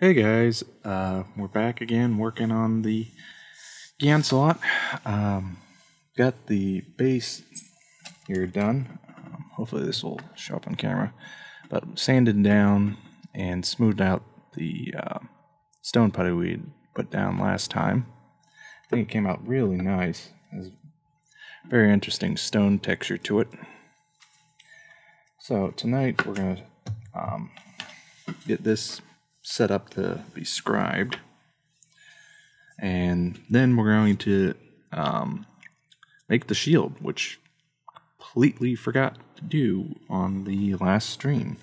Hey guys, we're back again working on the Gyancelot. Got the base here done. Hopefully this will show up on camera. But sanded down and smoothed out the stone putty we put down last time. I think it came out really nice. It has very interesting stone texture to it. So tonight we're going to get this set up to be scribed, and then we're going to make the shield, which completely forgot to do on the last stream.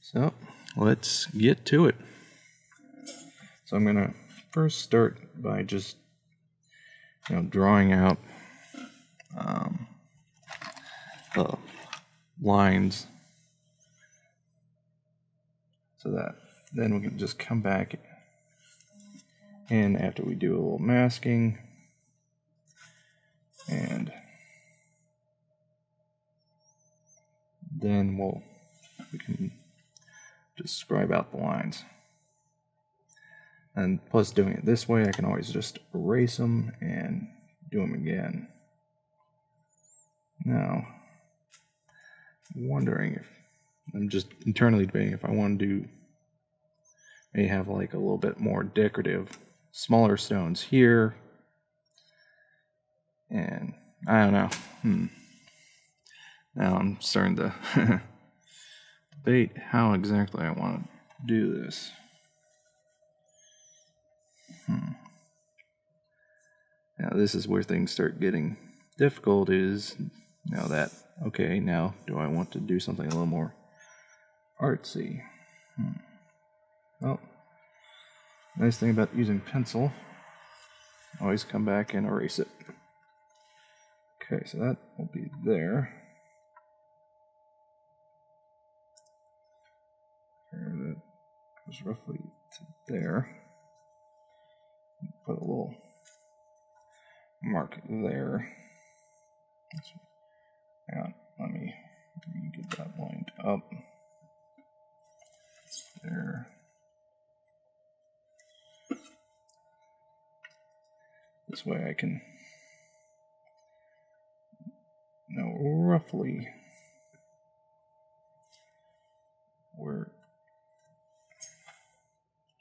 So let's get to it. So I'm gonna first start by just drawing out the lines, so that then we can just come back and after we do a little masking and then we can just scribe out the lines. And plus, doing it this way, I can always just erase them and do them again. Now I'm wondering if I'm just internally debating if I want to do, may have like a little bit more decorative, smaller stones here. And I don't know. Now I'm starting to debate how exactly I want to do this. Now this is where things start getting difficult, is now that, okay, now do I want to do something a little more artsy? Well, nice thing about using pencil, always come back and erase it. Okay, so that will be there. That goes roughly to there. Put a little mark there. Hang on, let me get that lined up. There. This way I can know roughly where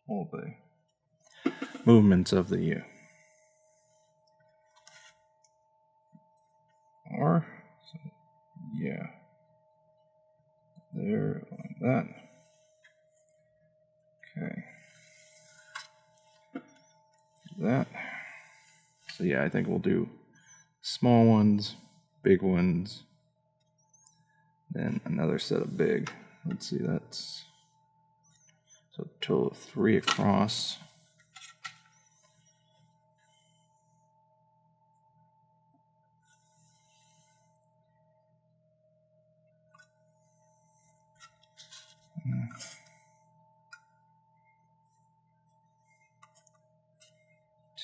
all the movements of the are. So, yeah. There, like that. Okay. That. So yeah, I think we'll do small ones, big ones, then another set of big. Let's see, that's so total of 3 across.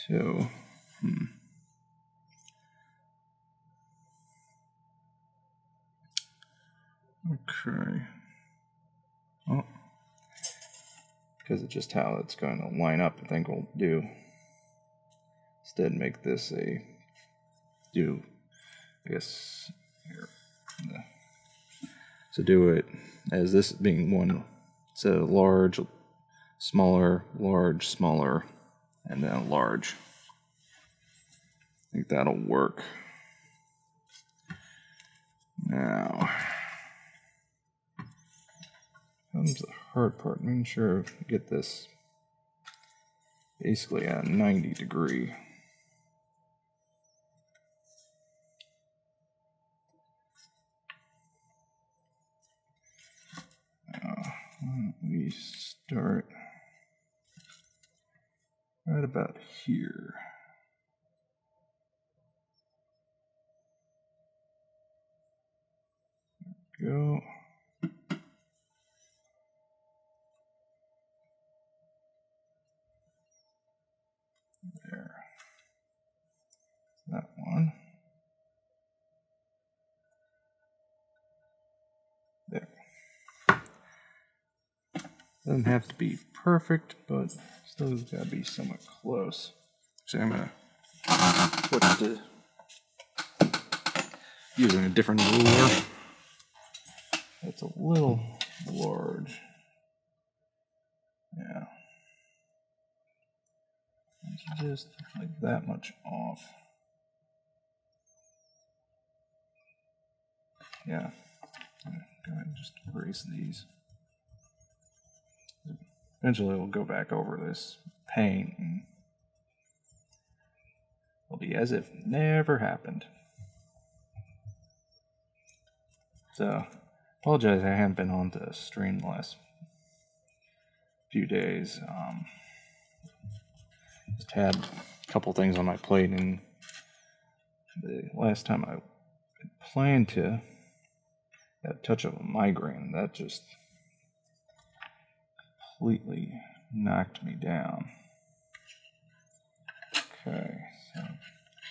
So, okay. Well, because it's just how it's going to line up, I think we'll do instead make this a do. I guess here. So do it as this being one set of large, smaller, and then large. I think that'll work. Now comes the hard part, making sure I get this basically at a 90-degree. Now we start right about here. There we go. There. That one. There. Doesn't have to be perfect, but still got to be somewhat close. Actually, I'm going to put the using a different ruler. That's a little large. Yeah. It's just like that much off. Yeah. Go ahead and just erase these. Eventually we'll go back over this paint and it'll be as if never happened. So apologize I haven't been on the stream the last few days. Just had a couple things on my plate, and the last time I planned to got a touch of a migraine. That just completely knocked me down. Okay,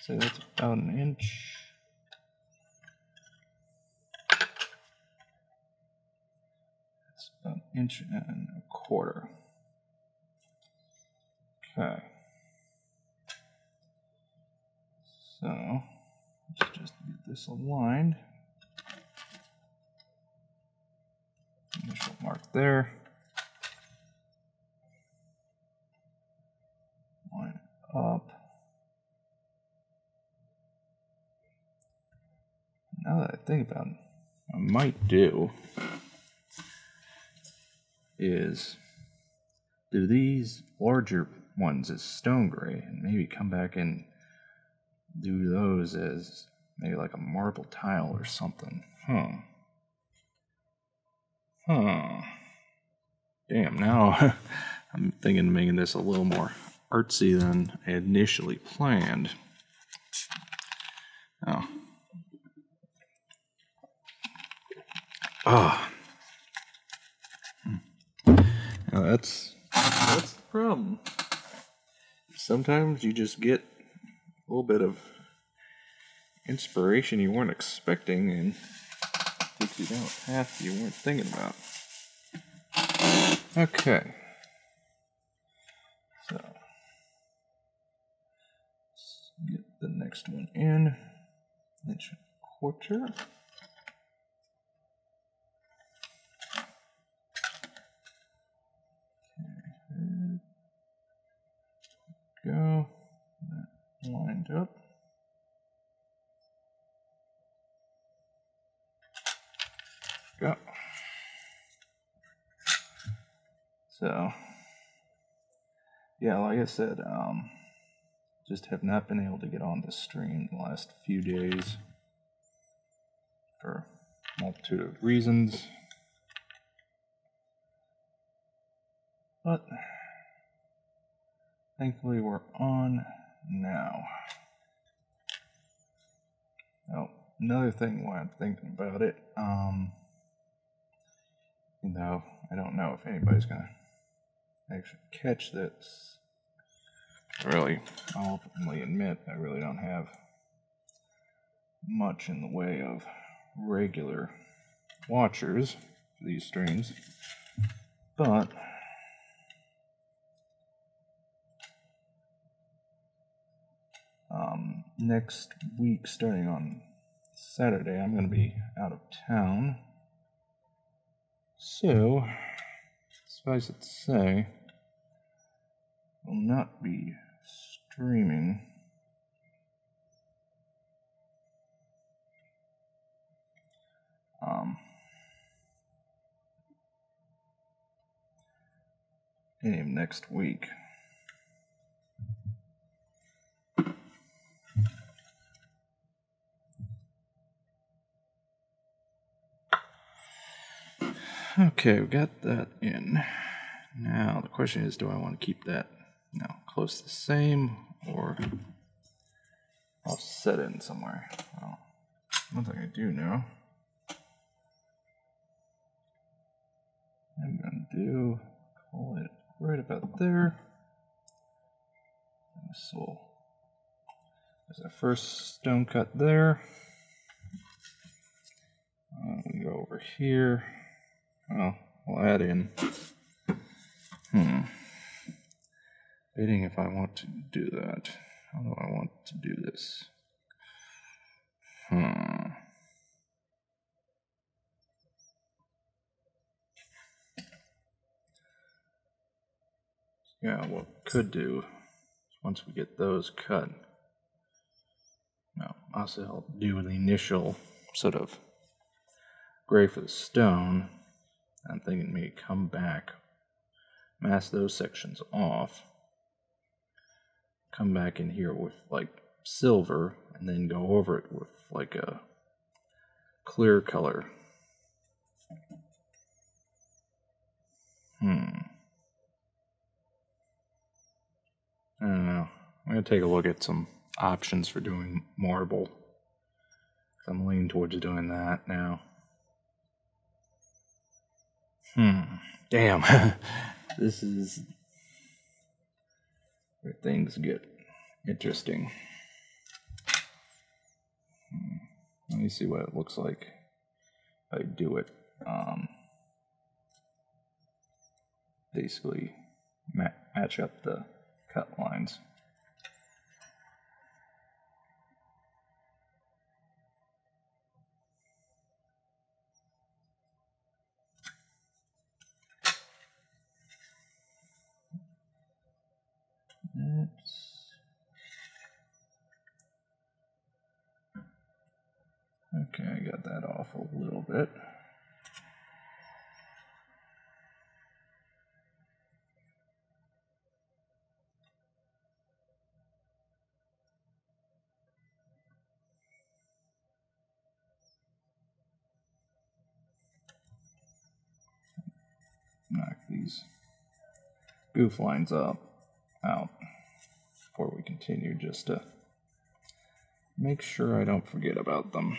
so that's about an inch. That's about an inch and a quarter. Okay. So, let's just get this aligned. Initial mark there. Line up. Now that I think about it, what I might do is do these larger ones as stone gray and maybe come back and do those as maybe like a marble tile or something. Damn, now I'm thinking of making this a little more artsy than I initially planned. Now that's the problem. Sometimes you just get a little bit of inspiration you weren't expecting and takes you down a path you weren't thinking about. Okay. So, let's get the next one in. Inch and a quarter. Okay. There we go. That lined up. Go. So, yeah, like I said, just have not been able to get on the stream the last few days for a multitude of reasons. But thankfully we're on now. Oh, another thing while I'm thinking about it, though I don't know if anybody's gonna actually catch this. Really, I'll openly admit I really don't have much in the way of regular watchers for these streams, but next week, starting on Saturday, I'm gonna be out of town. So, suffice it to say, will not be streaming any of next week. Okay, we got that in. Now the question is, do I want to keep that now close to the same or offset it in somewhere? Well, one thing I do know, I'm gonna do call it right about there. And this will, there's our first stone cut there. We go over here. Well, I'll add in Waiting if I want to do that. How do I want to do this? Yeah, what we could do is once we get those cut, I'll also do the initial sort of gray for the stone. I'm thinking maybe come back, mask those sections off, come back in here with like silver, and then go over it with like a clear color. I don't know. I'm going to take a look at some options for doing marble. I'm leaning towards doing that now. Damn. This is where things get interesting. Let me see what it looks like if I do it. Basically match up the cut lines. Okay, I got that off a little bit. Knock these goof lines out before we continue, just to make sure I don't forget about them.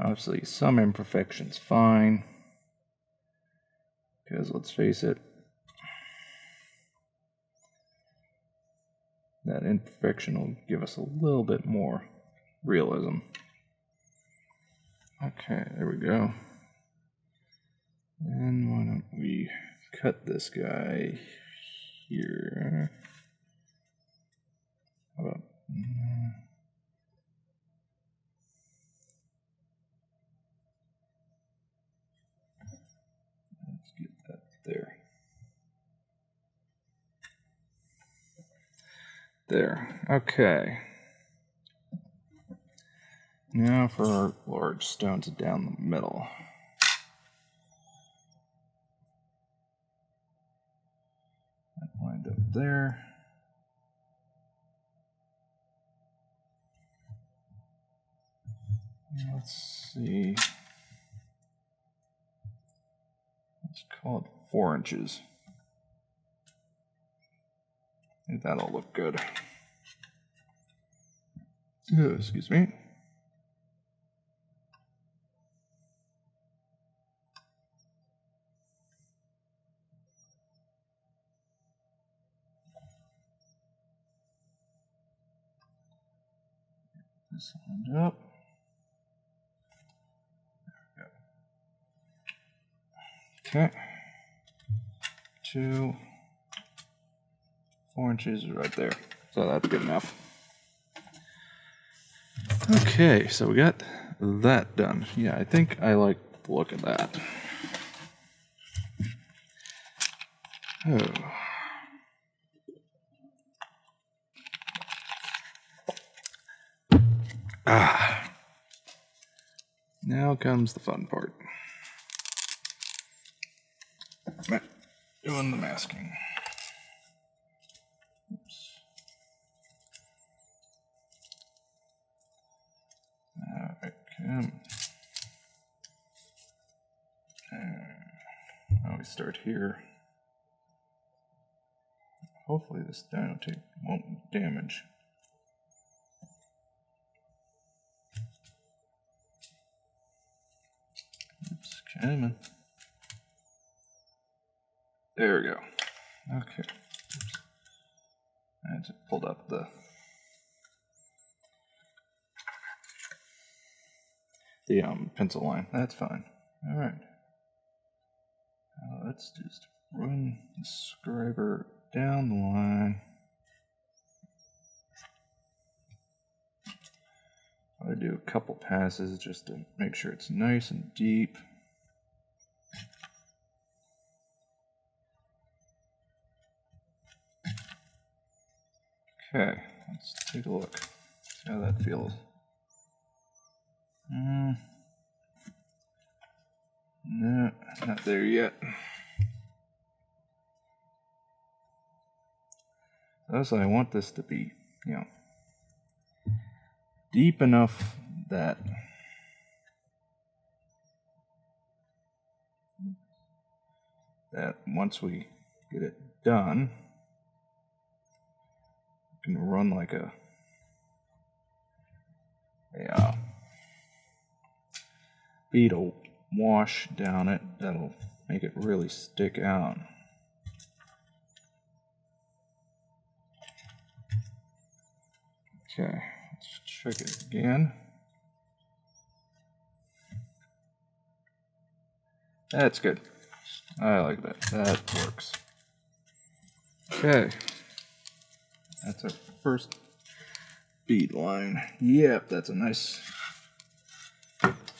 Obviously, some imperfection's fine, because let's face it, that imperfection will give us a little bit more realism. Okay, there we go. And why don't we cut this guy here? How about... there. There. Okay. Now for our large stones down the middle. That lined up there. Let's see. Let's call it 4 inches. I think that'll look good. Oh, excuse me. Get this lined up. There we go. Okay. 4 inches right there. So that's good enough. Okay, so we got that done. Yeah, I think I like the look of that. Oh. Ah. Now comes the fun part. Doing the masking. Oops. Alright, now we start here. Hopefully this dino tape won't damage. Oops, come on. There we go. Okay. I just pulled up the pencil line. That's fine. All right. Let's just run the scriber down the line. I do a couple passes just to make sure it's nice and deep. Okay, let's take a look. See how that feels. No, not there yet. Also, I want this to be, you know, deep enough that once we get it done, we can run like a beetle wash down it. That'll make it really stick out. Okay, let's check it again. That's good. I like that. That works. Okay. That's our first bead line. Yep, that's a nice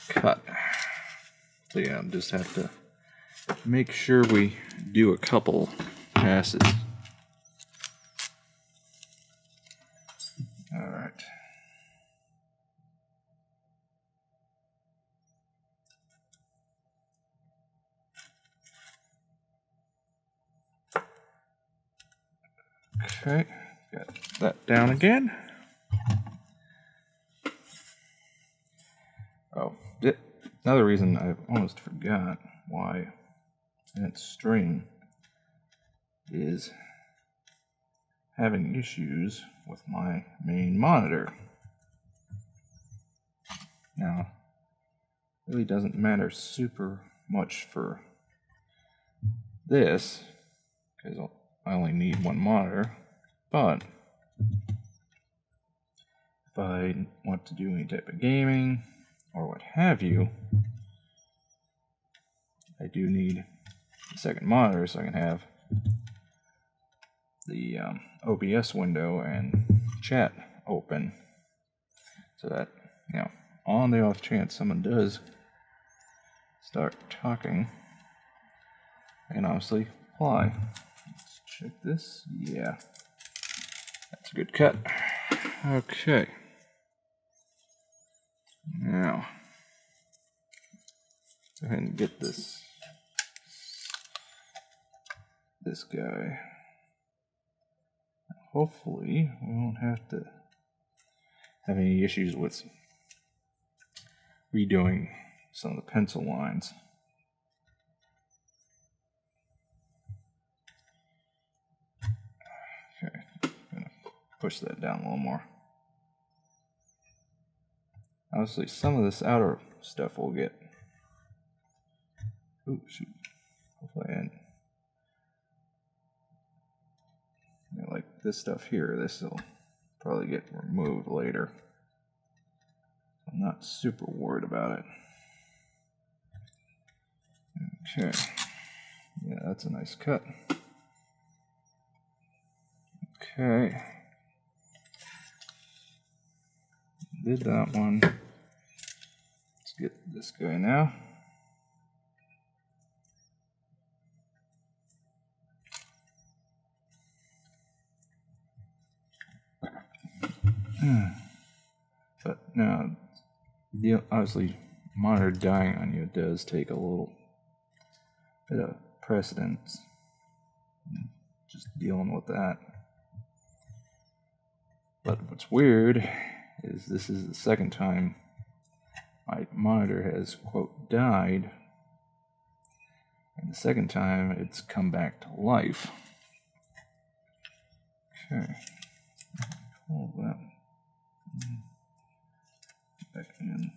cut. So yeah, just have to make sure we do a couple passes. All right. Okay, got that down again. Oh, yeah. Another reason I almost forgot why that string is having issues with my main monitor. Now, it really doesn't matter super much for this, because I only need one monitor, but if I want to do any type of gaming, or what have you, I do need a second monitor so I can have the OBS window and chat open, so that, you know, on the off chance someone does start talking, I can obviously fly. Let's check this. Yeah, that's a good cut. Okay. Now, go ahead and get this guy. Hopefully, we won't have to have any issues with redoing some of the pencil lines. Okay, I'm gonna push that down a little more. Obviously, some of this outer stuff will get. Ooh, shoot. Hopefully, you know, like this stuff here, this will probably get removed later. I'm not super worried about it. Okay. Yeah, that's a nice cut. Okay. Did that one. Let's get this guy now. But now, obviously, monitor dying on you does take a little bit of precedence. Just dealing with that. But what's weird is this is the second time my monitor has, quote, died, and the second time it's come back to life. Okay, pull that back in,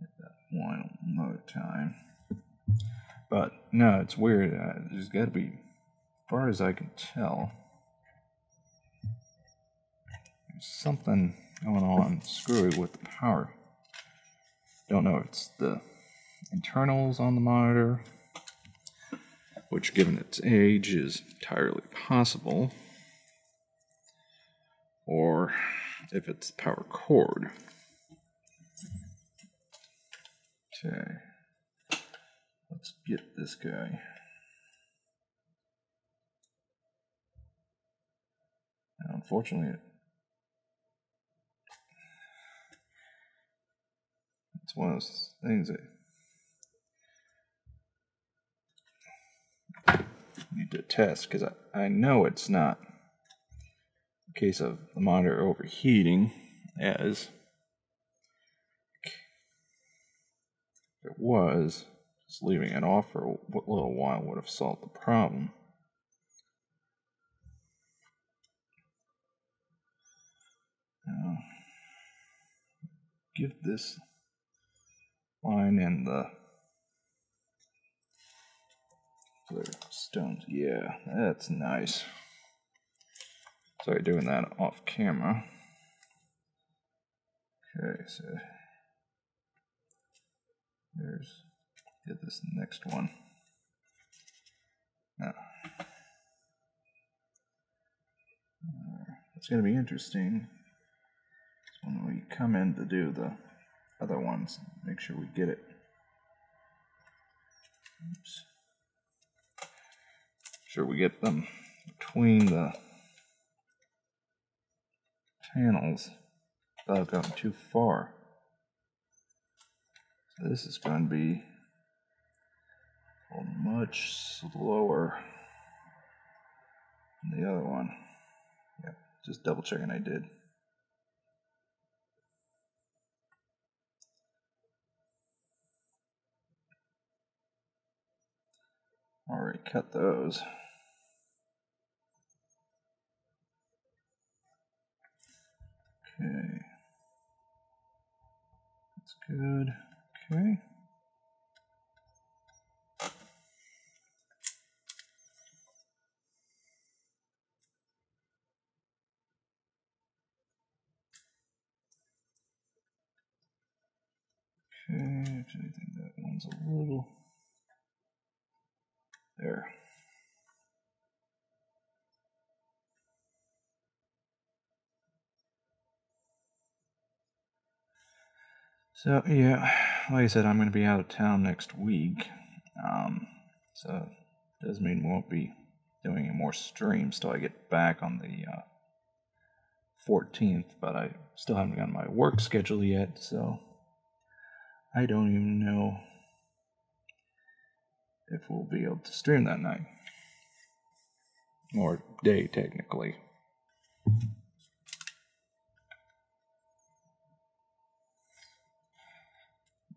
hit that one another time. But no, it's weird. There's got to be, as far as I can tell, there's something going on screwy with the power. Don't know if it's the internals on the monitor, which given its age is entirely possible, or if it's the power cord. Okay. Let's get this guy. Now, unfortunately, it's one of those things that I need to test, because I know it's not a case of the monitor overheating, as if it was. Just leaving it off for a little while would have solved the problem. Now, give this line and the clear stones. Yeah, that's nice. Sorry, doing that off camera. Okay, so there's. Get this next one. No. It's going to be interesting. So when we come in to do the other ones, make sure we get it. Oops. Sure, we get them between the panels. But I've gotten too far. So this is going to be much slower than the other one. Yep, just double checking I did. Already cut those. Okay. That's good. Okay. Okay, actually I think that one's a little there. So yeah, like I said, I'm going to be out of town next week, so it does mean we won't be doing any more streams till I get back on the 14th, but I still haven't gotten my work schedule yet, so I don't even know if we'll be able to stream that night. Or day, technically.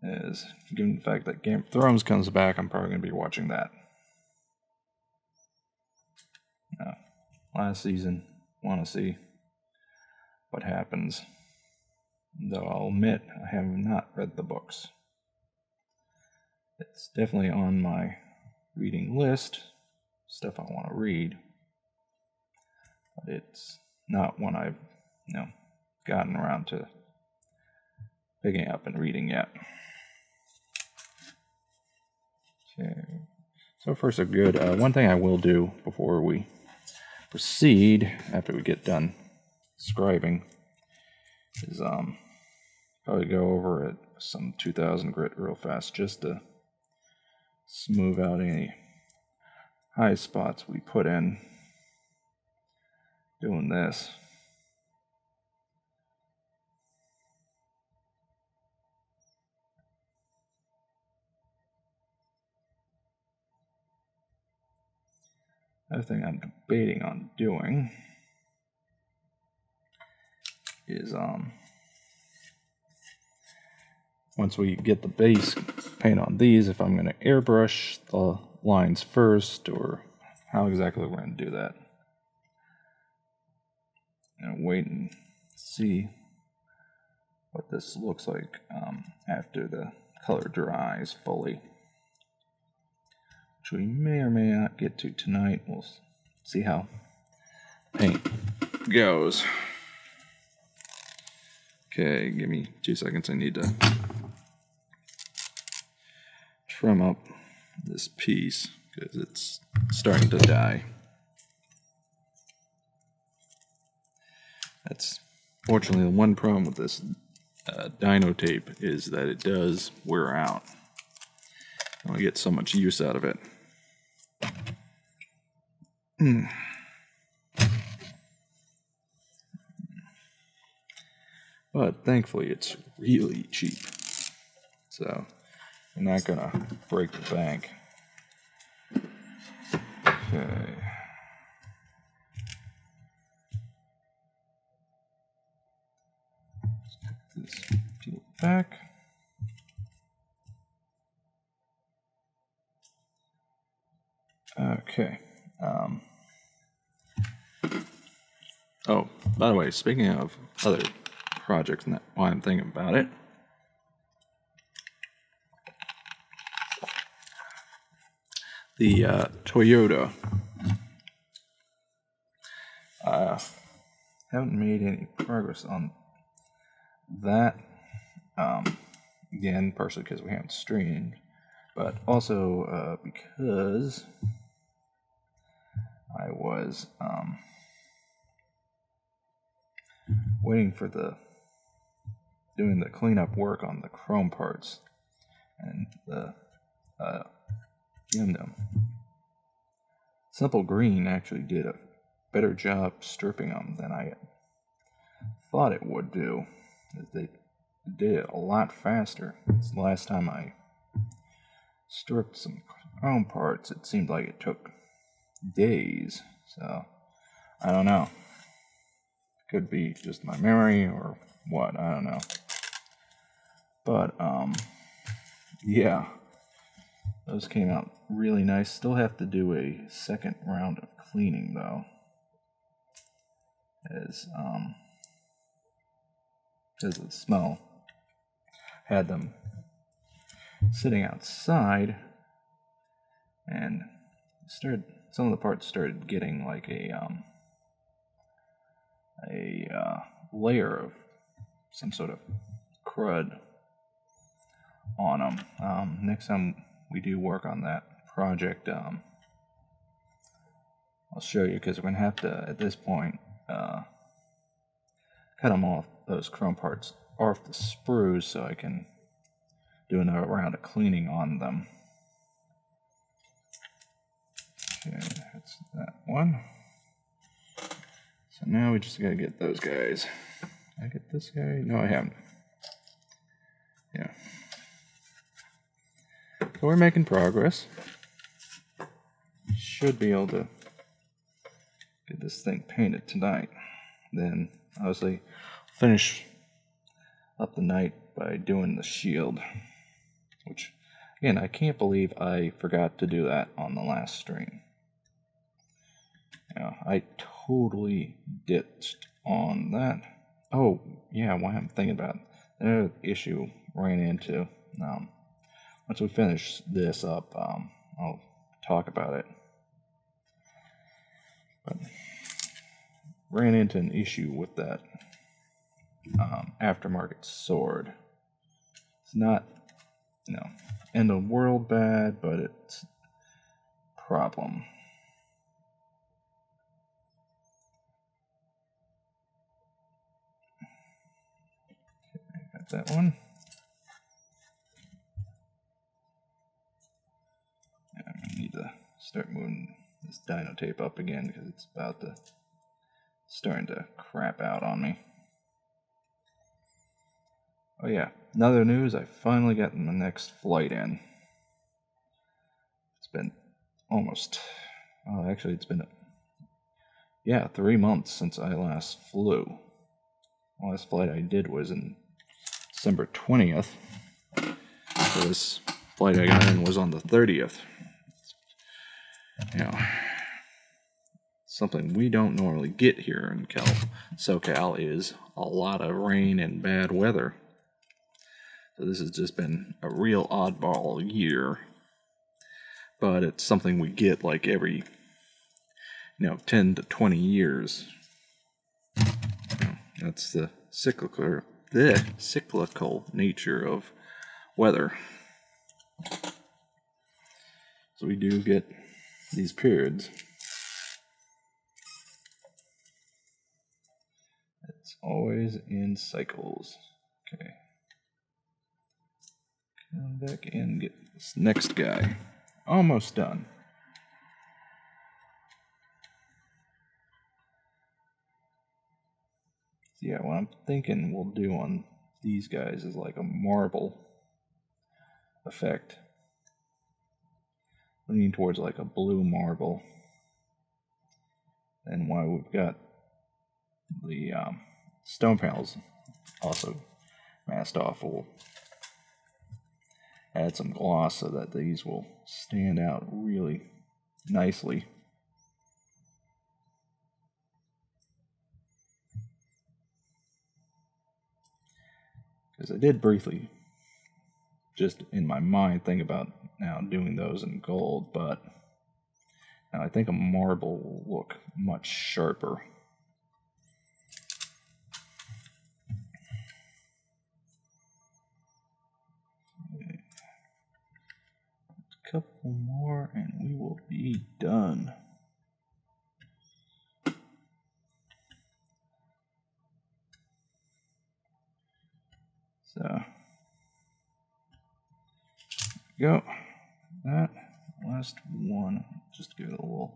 As given the fact that Game of Thrones comes back, I'm probably going to be watching that. Last season, want to see what happens. Though I'll admit, I have not read the books. It's definitely on my reading list, stuff I want to read, but it's not one I've, gotten around to picking up and reading yet. Okay, so far so good. One thing I will do before we proceed, after we get done scribing, is probably go over at some 2000 grit real fast just to smooth out any high spots we put in doing this. Another thing I'm debating on doing is once we get the base paint on these, if I'm going to airbrush the lines first, or how exactly we're going to do that. And wait and see what this looks like after the color dries fully. which we may or may not get to tonight. We'll see how paint goes. Okay, give me 2 seconds. I need to trim up this piece because it's starting to die. That's fortunately the one problem with this dyno tape is that it does wear out. I don't get so much use out of it. But thankfully it's really cheap, so I'm not gonna break the bank. Okay. Let's get this peeled back. Okay. Oh, by the way, speaking of other projects, and that's why I'm thinking about it. The Toyota. Haven't made any progress on that. Again, partially because we haven't streamed, but also because I was waiting for doing the cleanup work on the chrome parts and the aluminum. Simple Green actually did a better job stripping them than I thought it would do. They did it a lot faster. The last time I stripped some chrome parts, it seemed like it took days. So I don't know. Could be just my memory or what, I don't know. But yeah, those came out really nice. Still have to do a second round of cleaning though, as the smell had them sitting outside, and started, some of the parts started getting like a layer of some sort of crud on them. Next time we do work on that project, I'll show you, because we're going to have to, at this point, cut them off, those chrome parts, off the sprues so I can do another round of cleaning on them. Okay, that's that one. So now we just gotta get those guys. Did I get this guy? No, I haven't. Yeah. So we're making progress. Should be able to get this thing painted tonight. Then, obviously, finish up the night by doing the shield. Which, again, I can't believe I forgot to do that on the last stream. Now, I totally ditched on that. Oh, yeah, why I'm thinking about it. Another issue ran into. Once we finish this up, I'll talk about it. But ran into an issue with that aftermarket sword. It's not, you know, end of the world bad, but it's a problem. That one. Yeah, I need to start moving this dyno tape up again because it's about to starting to crap out on me. Oh yeah, another news. I finally got my next flight in. It's been almost. Oh, actually, it's been 3 months since I last flew. The last flight I did was in December 20th, so this flight I got in was on the 30th. You know, something we don't normally get here in SoCal is a lot of rain and bad weather. So this has just been a real oddball year. but it's something we get like every 10 to 20 years. That's the cyclical nature of weather. So we do get these periods. It's always in cycles. Okay. Come back and get this next guy. Almost done. Yeah, what I'm thinking we'll do on these guys is like a marble effect. Leaning towards like a blue marble. And while we've got the stone panels also masked off, we'll add some gloss so that these will stand out really nicely. Because I did briefly, just in my mind, think about now doing those in gold, but now I think a marble will look much sharper. A couple more and we will be done. So, there we go. That last one, just give it a little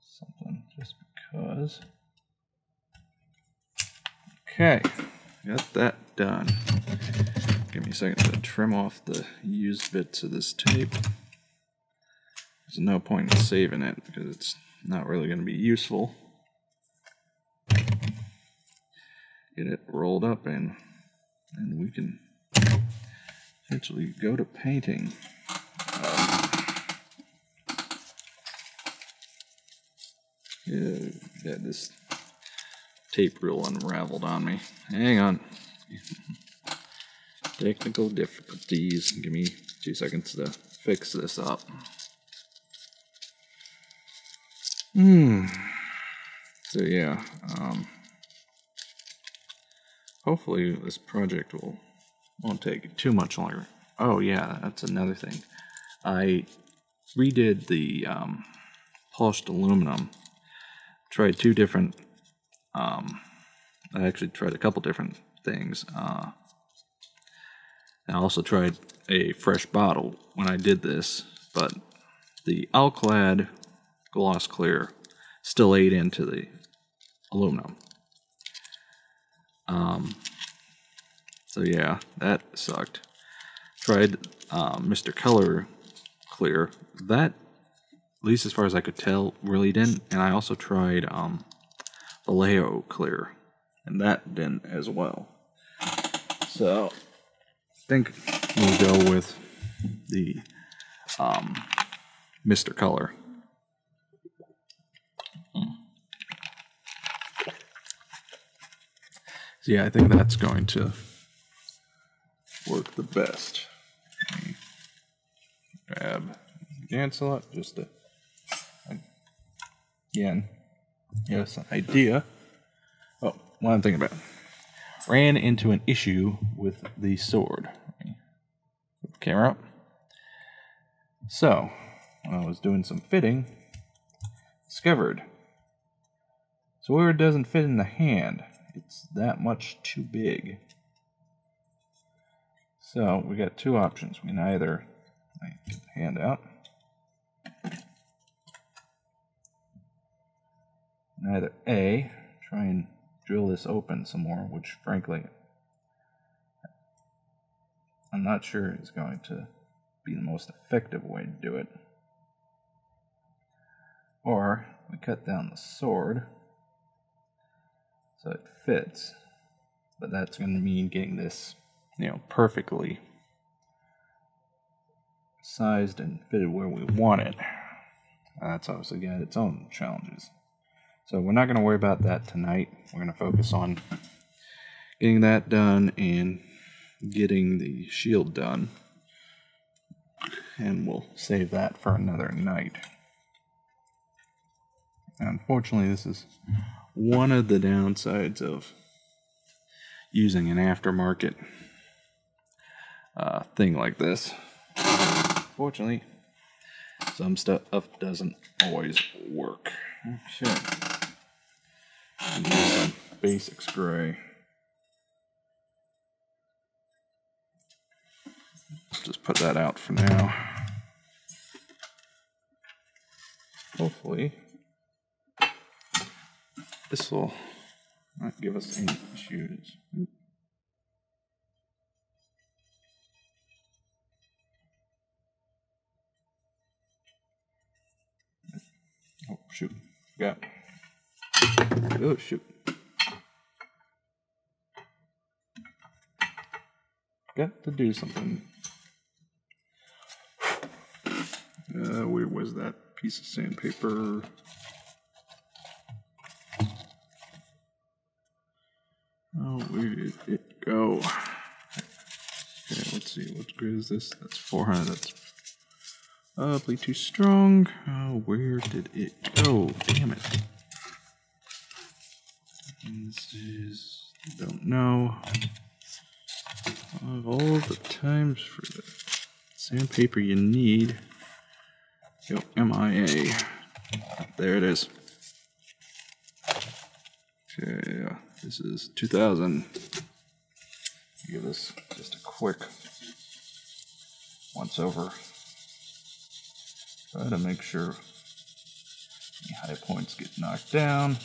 something just because. Okay, got that done. Give me a second to trim off the used bits of this tape. There's no point in saving it because it's not really going to be useful. Get it rolled up and we can eventually go to painting. Yeah, this tape reel unraveled on me. Hang on. Technical difficulties. Give me 2 seconds to fix this up. So yeah, hopefully this project won't take too much longer. Oh yeah, that's another thing. I redid the polished aluminum. Tried two different. I actually tried a couple different things. I also tried a fresh bottle when I did this, but the Alclad gloss clear still ate into the aluminum. So yeah, that sucked. Tried Mr. Color clear. That, at least as far as I could tell, really didn't. And I also tried Vallejo clear, and that didn't as well. So I think we'll go with the Mr. Color. So yeah, I think that's going to work the best. Grab Gyancelot just to, again, give us an idea. Oh, what I'm thinking about. Ran into an issue with the sword. Put the camera up. So, when I was doing some fitting, discovered sword doesn't fit in the hand. It's that much too big. So we got two options. We can either get the hand out. And either A, try and drill this open some more, which frankly I'm not sure is going to be the most effective way to do it. Or we cut down the sword so it fits, but that's going to mean getting this, perfectly sized and fitted where we want it. That's obviously got its own challenges. So we're not going to worry about that tonight. We're going to focus on getting that done and getting the shield done. and we'll save that for another night. Unfortunately, this is one of the downsides of using an aftermarket thing like this. Fortunately, some stuff doesn't always work. Okay. Use some basic spray. Let's just put that out for now. Hopefully, this will not give us any issues. Oh, shoot. Yeah. Oh, shoot. Got to do something. Where was that piece of sandpaper? Oh, where did it go? Okay, let's see. What grade is this? That's 400. That's probably too strong. Oh, where did it go? Damn it. This is... don't know. Of all the times for the sandpaper you need... Yo, MIA. There it is. Okay, this is 2000. Give this just a quick once over. Try to make sure any high points get knocked down.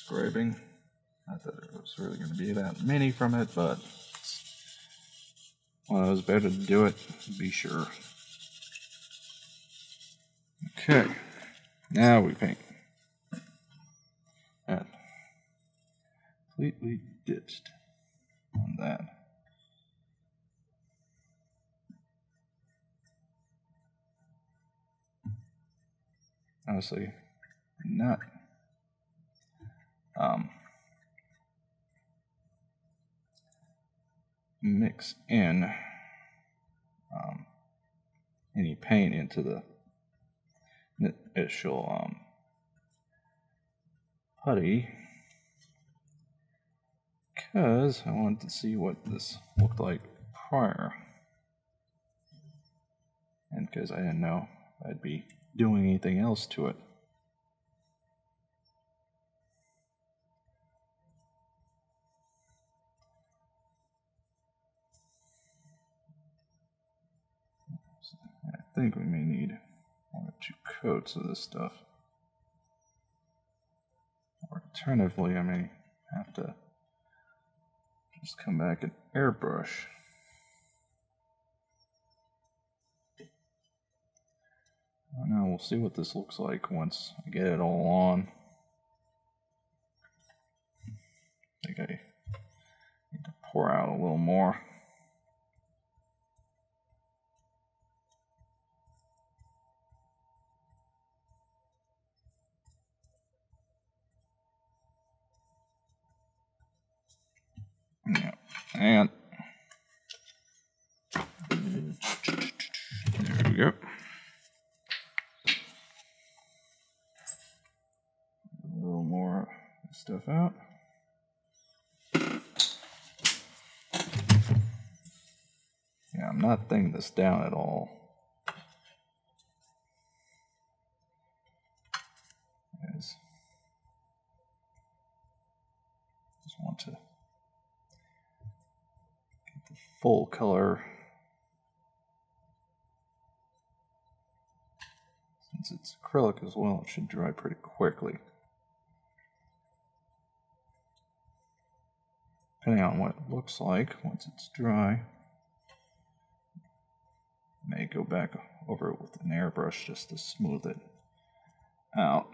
Scribing. Not that it was really going to be that many from it, but well, it was better to do it, be sure. Okay, now we paint. That completely ditched on that. Honestly, not. Mix in any paint into the initial putty, because I wanted to see what this looked like prior, and because I didn't know if I'd be doing anything else to it. I think we may need one or two coats of this stuff. Or alternatively, I may have to just come back and airbrush. I don't know, we'll see what this looks like once I get it all on. I think I need to pour out a little more. And there we go. A little more stuff out. Yeah, I'm not thinning this down at all. I just want to full color, since it's acrylic as well, it should dry pretty quickly. Depending on what it looks like once it's dry, I may go back over it with an airbrush just to smooth it out.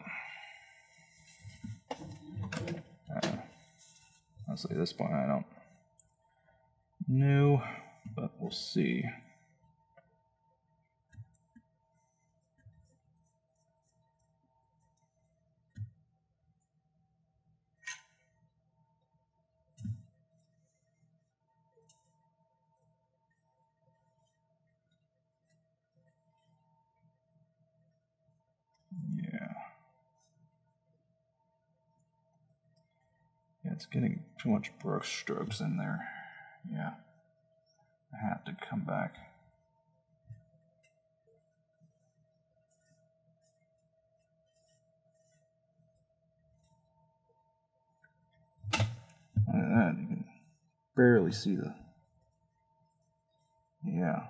Honestly, at this point, I don't. No, but we'll see. It's getting too much brush strokes in there. Yeah, I have to come back. Look at that, you can barely see the, yeah,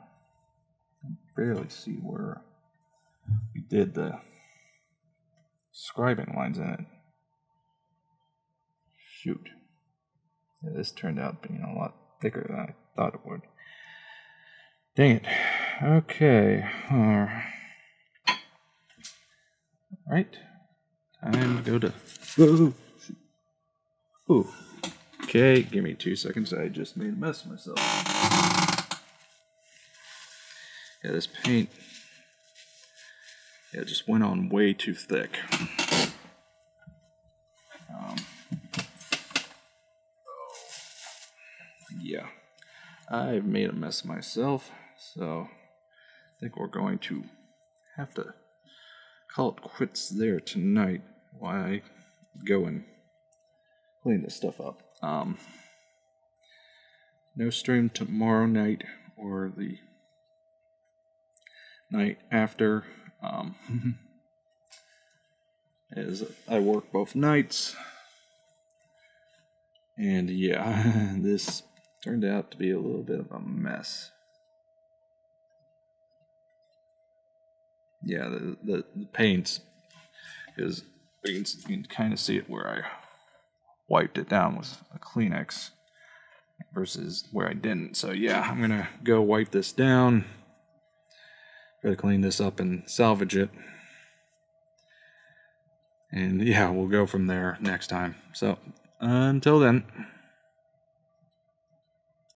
barely see where we did the scribing lines in it. Shoot. Yeah, this turned out being a lot thicker than I thought it would. Dang it. Okay. Alright. Time to go to... Ooh. Ooh. Okay, give me 2 seconds. I just made a mess of myself. Yeah, this paint... Yeah, it just went on way too thick. Yeah, I've made a mess of myself, so I think we're going to have to call it quits there tonight while I go and clean this stuff up. No stream tomorrow night or the night after. As I work both nights, and yeah, this turned out to be a little bit of a mess. Yeah, the paints, because you can kind of see it where I wiped it down with a Kleenex versus where I didn't. So yeah, I'm gonna go wipe this down. Gotta clean this up and salvage it. And yeah, we'll go from there next time. So, until then.